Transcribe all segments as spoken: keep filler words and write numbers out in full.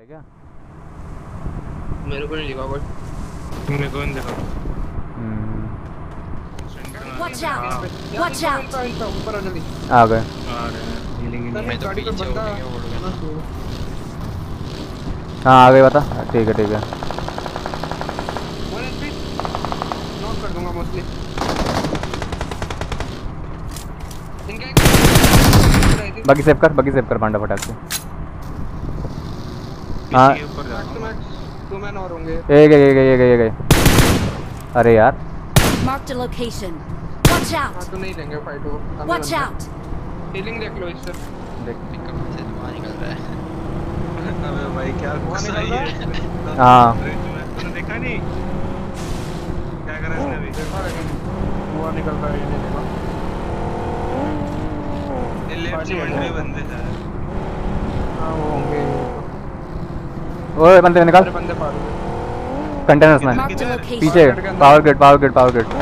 है क्या? मेरे को नहीं दिखा बट मेरे को नहीं दिखा। Watch out! Watch out! आ गए। हाँ आ गए बता। ठीक है ठीक है। नॉक कर दूँगा मोस्टली। बाकी सेव कर, बाकी सेव कर पांडा फटाक से। हाँ। तो मैं नॉर होंगे। ये गए ये गए ये गए ये गए। अरे यार। Mark the location. Watch out. हाँ तो नहीं लेंगे फाइट वो। Watch out. Healing देख लो इससे। देख पिकअप से धुआं निकल रहा है। अबे भाई क्या गुस्सा है। हाँ। तूने देखा नहीं? क्या कर रहा है इसने भी? देखा रहा है कि धुआं निकल रहा है ये देखा। बंदे होंगे। ओए बंदे निकाल। बंदे कंटेनर्स में पीछे power grid power grid power grid. अबे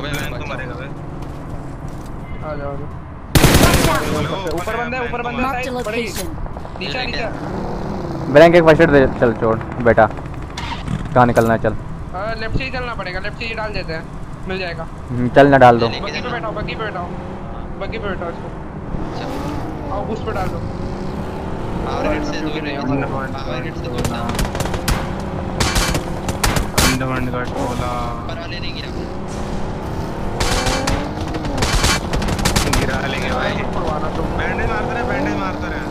मैं तो मरेगा बे। आ जाओ ऊपर बंदे ऊपर बंदे नीचे नीचे। ब्रैंक एक फर्स्ट एड दे। चल छोड़ बेटा कहाँ निकलना है। चल लेफ्ट से ही चलना पड़ेगा। लेफ्ट से ही डाल देते हैं मिल जाएगा। चल ना डाल दो। बग्गी पे बैठाओ बग्गी पे बैठाओ बग्गी पे बैठाओ इसको। आओ घुस पे डाल दो। पावरेट से दूर रहो पावरेट से दूर रहो। अंडरवर्ल्ड का टोला पर आने नहीं गिरा गिरा लेंगे भाई। परवाना तो बैंडेज मारते रहे बैंडेज मारते रहे।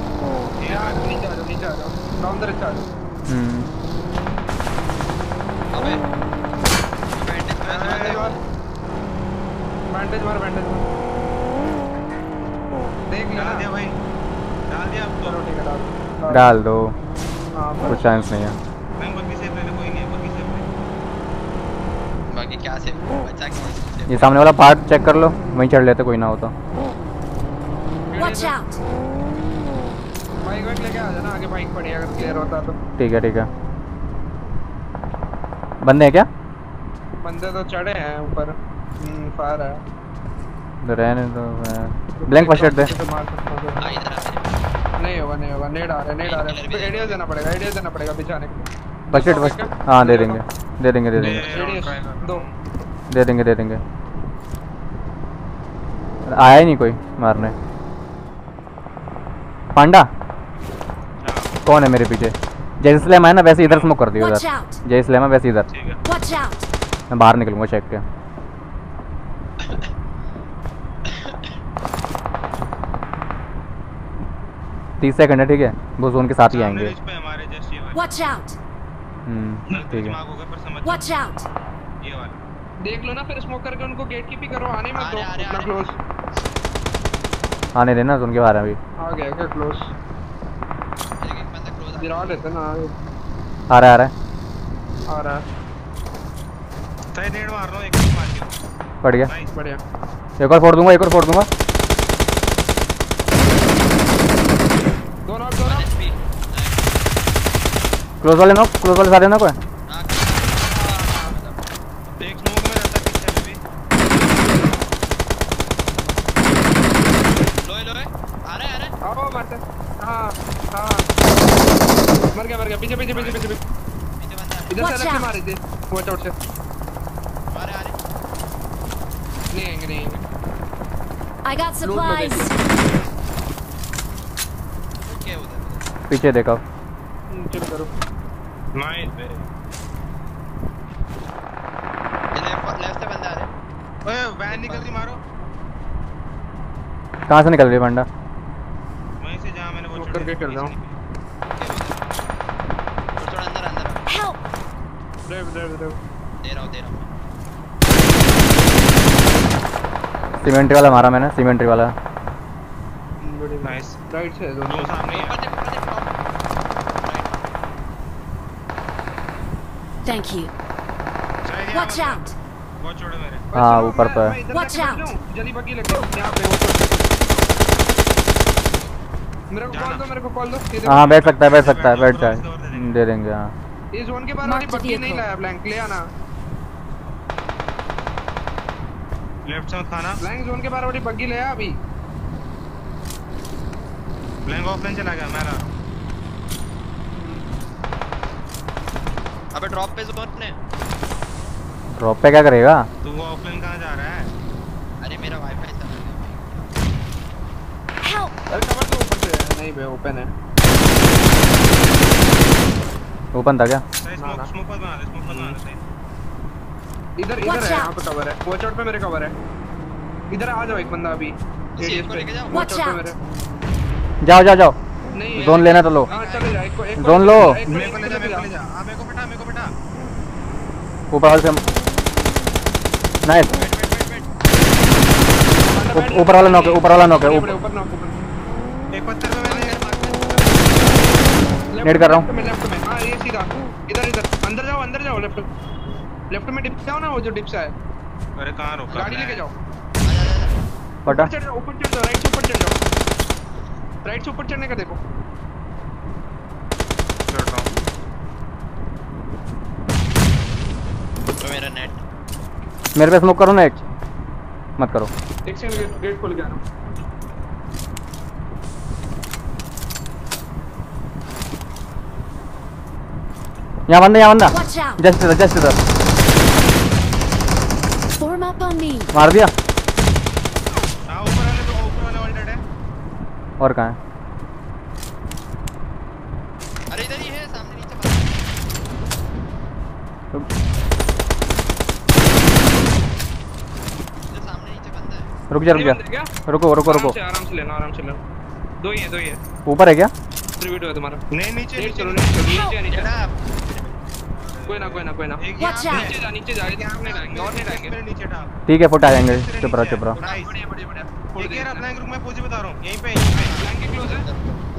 यार नीचे आ जाओ नीचे आ जाओ डाउन दर चढ़। हम्म अबे बैंडेज मार बैंडेज मार बैंडेज मार। देख लिया दिया भाई डाल दिया। आप करो ठीक है डाल डाल दो। हां कोई चांस नहीं है। मैं बग्गी से पहले कोई नहीं है बग्गी से पहले। बाकी क्या से बचा के ये सामने वाला पार्ट चेक कर लो। वहीं चढ़ लेते कोई ना होता। Watch out. बाइक बैक लेके आ जाना। आगे बाइक पड़ी अगर क्लियर होता तो ठीक है ठीक है। बंदे हैं क्या? बंदे तो चढ़े हैं ऊपर। हम्म फायर है तो रहने दो। ब्लैंक फर्स्ट दे। नहीं होगा नहीं होगा। नेड आ रहा है नेड आ रहा है। रेडियो देना पड़ेगा रेडियो देना पड़ेगा बिछाने के। फर्स्ट फर्स्ट हां दे देंगे दे देंगे दे देंगे दो दे देंगे दे देंगे। आया ही नहीं कोई मारने। पांडा कौन है मेरे पीछे? जैसे स्लैम है ना वैसे इधर स्मोक कर दियो। इधर जैसे स्लैम है वैसे इधर। मैं बाहर निकलूंगा चेक के। तीस सेकंड है ठीक है। वो जोन के साथ ही आएंगे। Watch out. हम्म ठीक है। Watch out. ये वाला देख लो ना फिर स्मोक करके उनको गेट कीप ही करो। आने मत दो इतना क्लोज आने देना। जोन के बाहर अभी आ गया क्या क्लोज? एक बंदा क्लोज आ गिरा लेते ना। आ रहा आ रहा आ रहा। सही नेड मार रहा हूं। एक मार दिया पड़ गया बढ़िया। एक और फोड़ दूंगा एक और फोड़ दूंगा। क्लोज वाले नॉक क्लोज वाले सारे नॉक है। एक स्मोक में रहता किचन में भी। लोए लोए आ रहे आ रहे। आओ मत। हां हां मर गया मर गया। पीछे पीछे पीछे पीछे पीछे बंदा। इधर से लग मारे थे वॉच आउट से। आ रहे आ रहे। नहीं नहीं आई गॉट सप्लाइज। ओके उधर पीछे देखो। चेक करो नाइस बे। लेफ्ट लेफ्ट से बंदा आ रहा है। ओए वैन निकल रही मारो। कहां से निकल रही है बंदा? वहीं से जहां मैंने वो छोड़ के कर रहा हूं। थोड़ा अंदर अंदर हेल्प। देव देव देव दे रहा हूं दे रहा हूं। सीमेंट्री वाला मारा मैंने सीमेंट्री वाला। नाइस राइट से दो सामने है। Thank you. Watch out. बहुत छोड़े मेरे। हाँ ऊपर पे। Watch out. जल्दी बग्गी लगे। यहाँ पे मेरे को कॉल दो मेरे को कॉल दो। हाँ बैठ सकता है बैठ सकता है बैठ जाए दे देंगे। हाँ इस जोन के बाहर वाली बग्गी नहीं लाया। ब्लैंक ले आना। लेफ्ट साइड खाना। ब्लैंक जोन के बाहर वाली बग्गी ले आ अभी। ब्लैंक ऑफलाइन चला गया मेरा। अबे ड्रॉप पे जोन ने ड्रॉप पे क्या करेगा तू? ऑफलाइन कहां जा रहा है? अरे मेरा वाईफाई चल रहा है। अरे कवर तो ऊपर से है। नहीं बे ओपन है। ओपन था क्या? स्मोक स्मोक पर बना ले, स्मोक पर बना ले। इधर इधर है, यहां पे कवर है। वॉच आउट पे मेरे कवर है। इधर आ जाओ एक बंदा अभी एडीएस पे लेके जाओ। वॉच आउट पे मेरे जाओ जाओ जाओ। जोन लेना तो लो। हां चले जा, एक को जोन लो। मेरे को ले जा, हां मेरे को बैठा मेरे को बैठा ऊपर से। नाइस, ऊपर वाला नॉक है, ऊपर वाला नॉक है। ऊपर ऊपर नॉक एक पत्थर पे मैंने नेट कर रहा हूं। हां ये सीधा इधर इधर अंदर जाओ, अंदर जाओ। लेफ्ट लेफ्ट में डिप जाओ ना, वो जो डिप सा है। अरे कहां रोका? गाड़ी लेके जाओ, पटा ऊपर चढ़ जाओ। राइट से ऊपर चढ़ जाओ, राइट से ऊपर चढ़ने का देखो। चढ़ रहा हूं तो मेरा नेट मेरे पे स्मोक करो ना। एक मत करो, एक सेकंड। गेट गेट खोल के आ रहा हूं। यहां बंदा, यहां बंदा। जस्ट इधर, जस्ट इधर। Form up on me. मार दिया। हां ऊपर वाले तो ऊपर वाले ऑलरेडी है। और कहां है? अरे इधर ही है, सामने नीचे बंदा। रुक जा, रुक जा, रुको रुको रुको। आराम से लेना, आराम से लेना। दो ही है, दो ही है। ऊपर है क्या? रिवीट हुआ तुम्हारा। नहीं नीचे नीचे चलो, नीचे नीचे नीचे। कोई ना कोई ना कोई ना, नीचे जा नीचे जा। हम नहीं जाएंगे और नहीं जाएंगे, मेरे नीचे डाल। ठीक है फुट आ जाएंगे। चुप रहो चुप रहो। बढ़िया बढ़िया बढ़िया। एक यार अपना ग्रुप में पूछे बता रहा हूं, यहीं पे यहीं पे ब्लैंक के क्लोज है।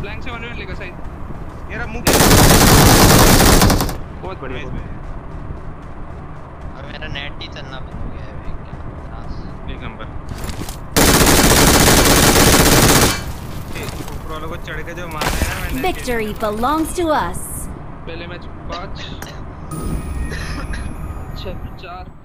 ब्लैंक से वन मिनट लेगा शायद। यार मुंह बहुत बढ़िया। अब मेरा नेट ही चलना बंद हो गया है। एक नंबर ऊपर वालों को चढ़ के जो मारा है ना मैंने। Victory belongs to us. पहले मैच पाँच छह चार